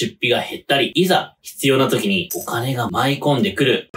出費が減ったり、いざ必要な時にお金が舞い込んでくる。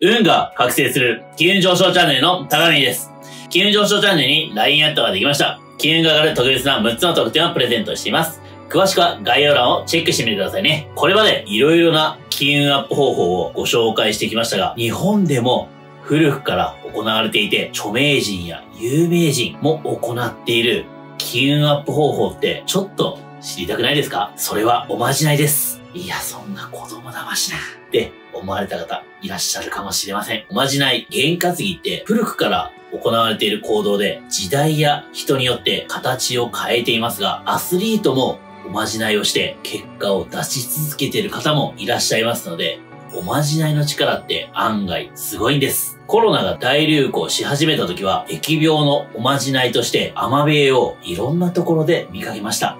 運が覚醒する機運上昇チャンネルの高見です。機運上昇チャンネルに LINE アットができました。機運が上がる特別な6つの特典をプレゼントしています。詳しくは概要欄をチェックしてみてくださいね。これまで色々な機運アップ方法をご紹介してきましたが、日本でも古くから行われていて、著名人や有名人も行っている機運アップ方法ってちょっと知りたくないですか？それはおまじないです。いや、そんな子供だましなって思われた方いらっしゃるかもしれません。おまじない、験担ぎって古くから行われている行動で、時代や人によって形を変えていますが、アスリートもおまじないをして結果を出し続けている方もいらっしゃいますので、おまじないの力って案外すごいんです。コロナが大流行し始めた時は、疫病のおまじないとしてアマビエをいろんなところで見かけました。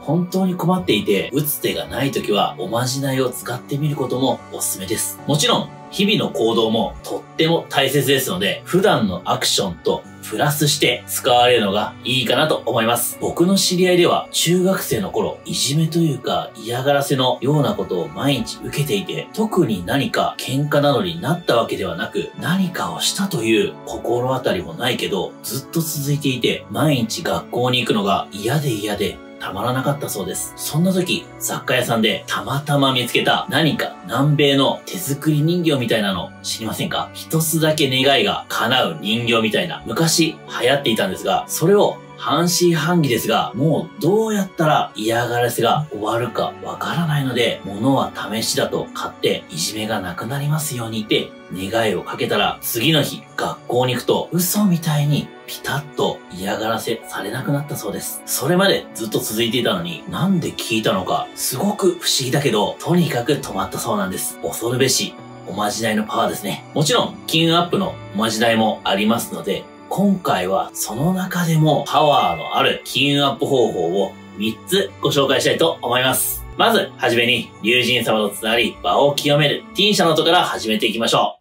本当に困っていて、打つ手がない時はおまじないを使ってみることもおすすめです。もちろん、日々の行動もとっても大切ですので、普段のアクションとプラスして使われるのがいいかなと思います。僕の知り合いでは、中学生の頃、いじめというか嫌がらせのようなことを毎日受けていて、特に何か喧嘩などになったわけではなく、何かをしたという心当たりもないけど、ずっと続いていて、毎日学校に行くのが嫌で嫌で、たまらなかったそうです。そんな時、雑貨屋さんでたまたま見つけた何か南米の手作り人形みたいなの知りませんか？一つだけ願いが叶う人形みたいな、昔流行っていたんですが、それを半信半疑ですが、もうどうやったら嫌がらせが終わるかわからないので、物は試しだと買っていじめがなくなりますようにって願いをかけたら、次の日学校に行くと嘘みたいにピタッと嫌がらせされなくなったそうです。それまでずっと続いていたのに、なんで聞いたのかすごく不思議だけど、とにかく止まったそうなんです。恐るべしおまじないのパワーですね。もちろん機運アップのおまじないもありますので、今回はその中でもパワーのある機運アップ方法を3つご紹介したいと思います。まず、はじめに、龍神様とつながり、場を清める、ティン社の音から始めていきましょう。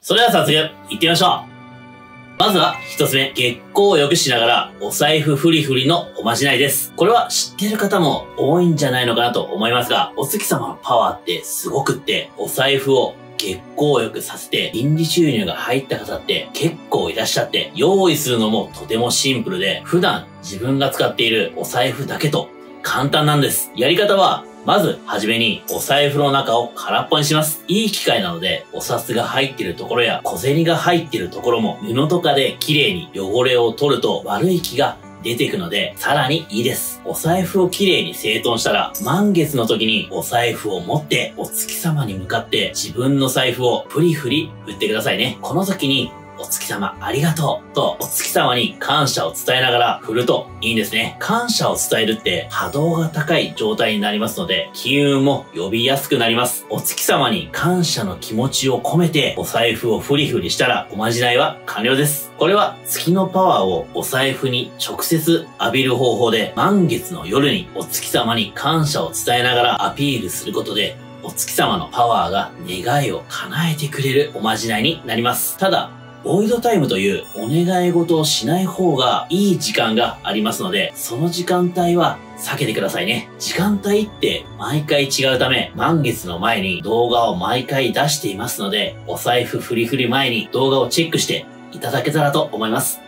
それでは早速、行ってみましょう。まずは一つ目、月光を良くしながらお財布フリフリのおまじないです。これは知ってる方も多いんじゃないのかなと思いますが、お月様のパワーってすごくって、お財布を月光を良くさせて、臨時収入が入った方って結構いらっしゃって、用意するのもとてもシンプルで、普段自分が使っているお財布だけと簡単なんです。やり方は、まず、はじめに、お財布の中を空っぽにします。いい機会なので、お札が入っているところや、小銭が入っているところも、布とかで綺麗に汚れを取ると悪い気が出てくので、さらにいいです。お財布を綺麗に整頓したら、満月の時にお財布を持って、お月様に向かって、自分の財布をフリフリ振ってくださいね。この時に、お月様ありがとうとお月様に感謝を伝えながら振るといいんですね。感謝を伝えるって波動が高い状態になりますので、機運も呼びやすくなります。お月様に感謝の気持ちを込めてお財布をフリフリしたらおまじないは完了です。これは月のパワーをお財布に直接浴びる方法で、満月の夜にお月様に感謝を伝えながらアピールすることで、お月様のパワーが願いを叶えてくれるおまじないになります。ただ、ボイドタイムというお願い事をしない方がいい時間がありますので、その時間帯は避けてくださいね。時間帯って毎回違うため、満月の前に動画を毎回出していますので、お財布フリフリ前に動画をチェックしていただけたらと思います。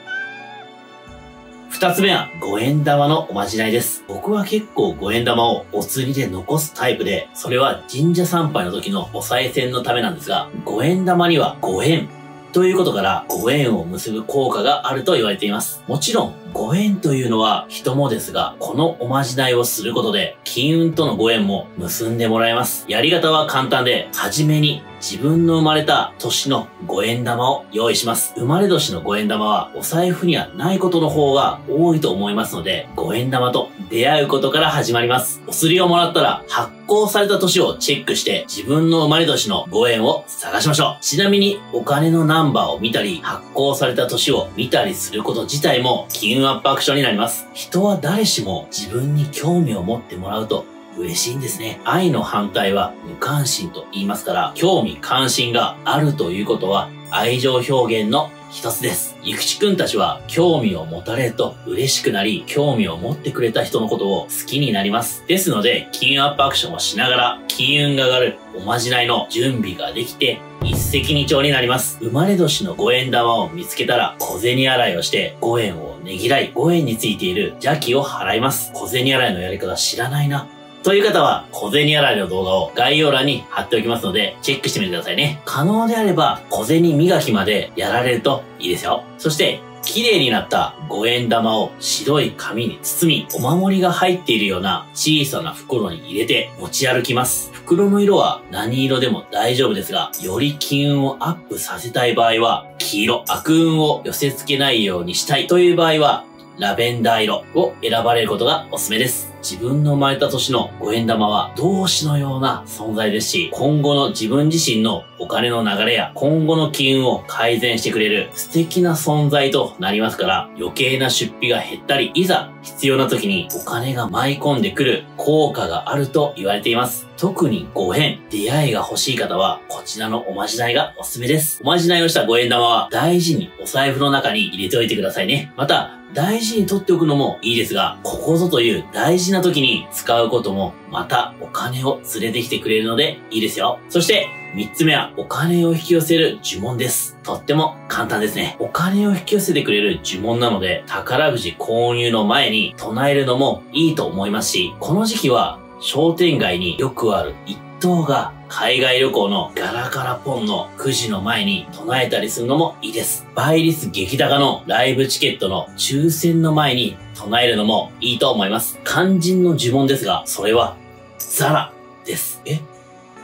二つ目は五円玉のおまじないです。僕は結構五円玉をお釣りで残すタイプで、それは神社参拝の時のお賽銭のためなんですが、五円玉には五円ということから、ご縁を結ぶ効果があると言われています。もちろん、ご縁というのは人もですが、このおまじないをすることで、金運とのご縁も結んでもらえます。やり方は簡単で、はじめに自分の生まれた年のご縁玉を用意します。生まれ年のご縁玉は、お財布にはないことの方が多いと思いますので、ご縁玉と出会うことから始まります。お釣りをもらったら、発行された年をチェックして、自分の生まれ年のご縁を探しましょう。ちなみに、お金のナンバーを見たり、発行された年を見たりすること自体も、金運アップアクションになります。人は誰しも自分に興味を持ってもらうと嬉しいんですね。愛の反対は無関心と言いますから、興味関心があるということは愛情表現の一つです。ゆくちくんたちは興味を持たれると嬉しくなり、興味を持ってくれた人のことを好きになります。ですので、金運アップアクションをしながら、金運が上がるおまじないの準備ができて、一石二鳥になります。生まれ年の五円玉を見つけたら、小銭洗いをして、五円をねぎらい、五円についている邪気を払います。小銭洗いのやり方知らないな。という方は、小銭洗いの動画を概要欄に貼っておきますので、チェックしてみてくださいね。可能であれば、小銭磨きまでやられるといいですよ。そして、綺麗になった五円玉を白い紙に包み、お守りが入っているような小さな袋に入れて持ち歩きます。袋の色は何色でも大丈夫ですが、より金運をアップさせたい場合は、黄色、悪運を寄せ付けないようにしたいという場合は、ラベンダー色を選ばれることがおすすめです。自分の生まれた年の五円玉は同志のような存在ですし、今後の自分自身のお金の流れや今後の金運を改善してくれる素敵な存在となりますから、余計な出費が減ったり、いざ必要な時にお金が舞い込んでくる効果があると言われています。特に五円、出会いが欲しい方はこちらのおまじないがおすすめです。おまじないをした五円玉は大事にお財布の中に入れておいてくださいね。また、大事に取っておくのもいいですが、ここぞという大事な時に使うこともまたお金を連れてきてくれるのでいいですよ。そして3つ目はお金を引き寄せる呪文です。とっても簡単ですね。お金を引き寄せてくれる呪文なので宝くじ購入の前に唱えるのもいいと思いますし、この時期は商店街によくある一等が海外旅行のガラガラポンのくじの前に唱えたりするのもいいです。倍率激高のライブチケットの抽選の前に唱えるのもいいと思います。肝心の呪文ですが、それはザラです。え？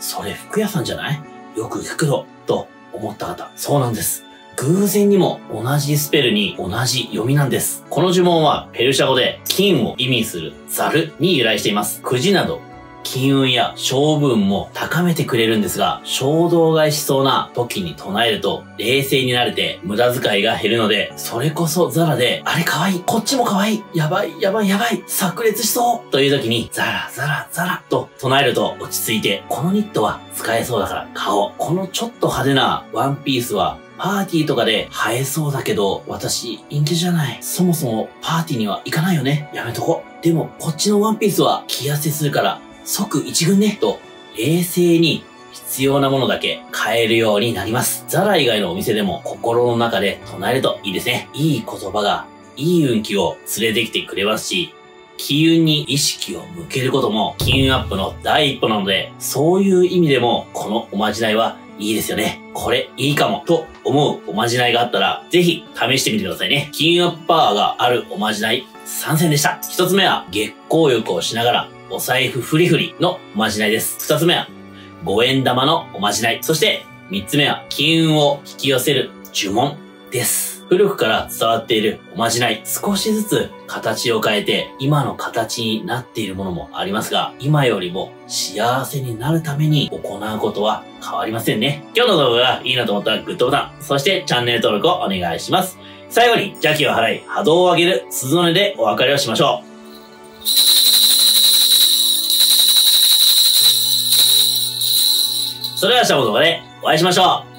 それ服屋さんじゃない？よく聞くぞと思った方。そうなんです。偶然にも同じスペルに同じ読みなんです。この呪文はペルシャ語で金を意味するザルに由来しています。くじなど金運や勝負運も高めてくれるんですが、衝動買いしそうな時に唱えると冷静になれて無駄遣いが減るので、それこそザラであれ可愛い、こっちも可愛い、やばい、炸裂しそうという時にザラと唱えると落ち着いて、このニットは使えそうだから買おう。このちょっと派手なワンピースはパーティーとかで映えそうだけど、私、陰キャじゃない。そもそもパーティーには行かないよね。やめとこ。でも、こっちのワンピースは着痩せするから、即一軍ね。と、冷静に必要なものだけ買えるようになります。ザラ以外のお店でも心の中で唱えるといいですね。いい言葉が、いい運気を連れてきてくれますし、金運に意識を向けることも金運アップの第一歩なので、そういう意味でも、このおまじないはいいですよね。これいいかもと思うおまじないがあったら、ぜひ試してみてくださいね。金運アップパワーがあるおまじない参戦でした。一つ目は月光浴をしながらお財布フリフリのおまじないです。二つ目は五円玉のおまじない。そして三つ目は金運を引き寄せる呪文です。古くから伝わっているおまじない。少しずつ形を変えて今の形になっているものもありますが、今よりも幸せになるために行うことは変わりませんね。今日の動画がいいなと思ったらグッドボタン、そしてチャンネル登録をお願いします。最後に邪気を払い波動を上げる鈴の音でお別れをしましょう。それでは明日の動画でお会いしましょう。